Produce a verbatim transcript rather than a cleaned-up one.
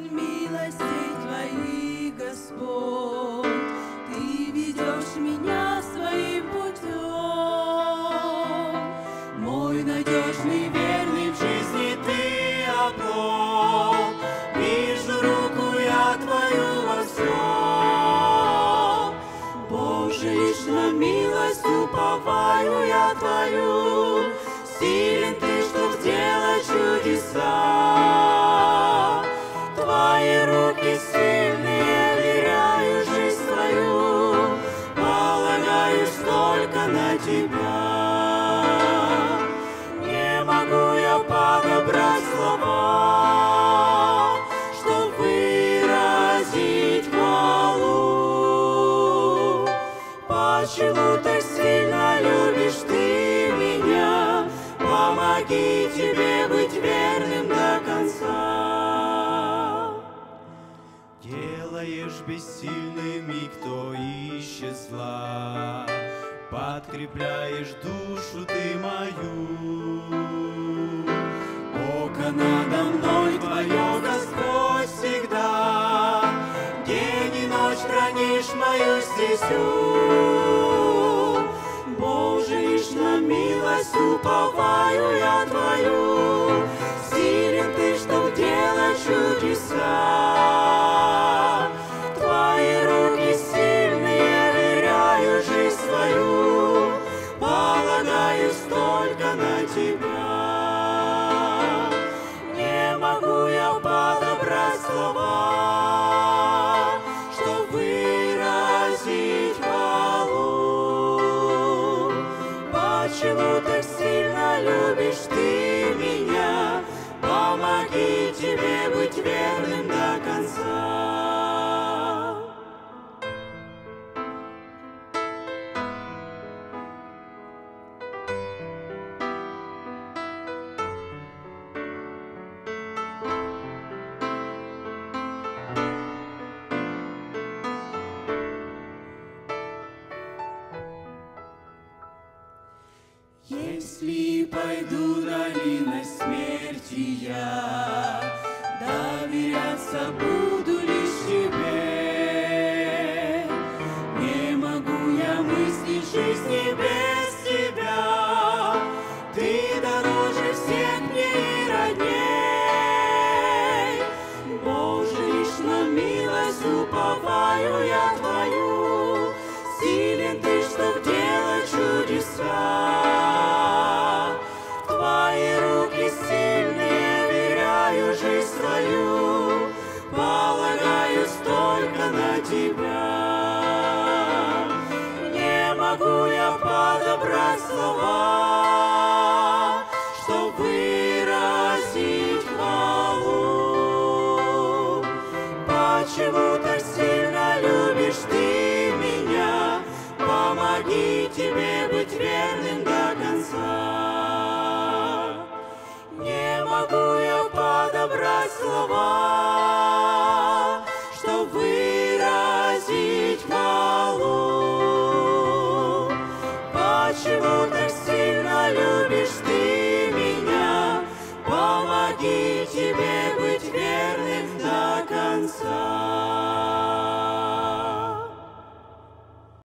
достоин милостей твоих, Господь. Ты ведешь меня своим путем, мой надежный, верный в жизни ты опор. Вижу руку я твою во всем, Боже, лишь на милость уповаю я твою. Силен ты, чтоб делать чудеса, твои руки сильные, веряю жизнь свою, полагаюсь только на тебя. Не могу я подобрать слова, чтоб выразить хвалу. Почему так сильно любишь ты меня? Помоги тебе быть верным до конца. Делаешь бессильными, кто ищет зла, подкрепляешь душу ты мою. Око надо мной твое, Господь, всегда, день и ночь хранишь мою стезю. Боже, лишь на милость уповаю я твою, силен ты, чтоб делать чудеса. Твои руки сильные, веряю жизнь свою, полагаюсь только на тебя. Не могу я подобрать слова, чтоб выразить хвалу. Почему так сильно любишь ты меня? Помоги тебе быть верным до конца. Если пойду долиной смерти я, доверяться буду лишь тебе. Не могу я мыслить жизни без тебя, ты дороже всех мне и родней. Боже, лишь на милость уповаю я твою, силен ты, чтоб делать чудеса. Твои руки сильные, веряю жизнь свою, полагаюсь только на тебя. Не могу я подобрать слова, чтоб выразить хвалу. Почему так сильно любишь ты меня? Помоги тебе быть верным до конца. Не могу я подобрать слова, чтоб выразить хвалу. Почему так сильно любишь ты меня? Помоги тебе быть верным до конца.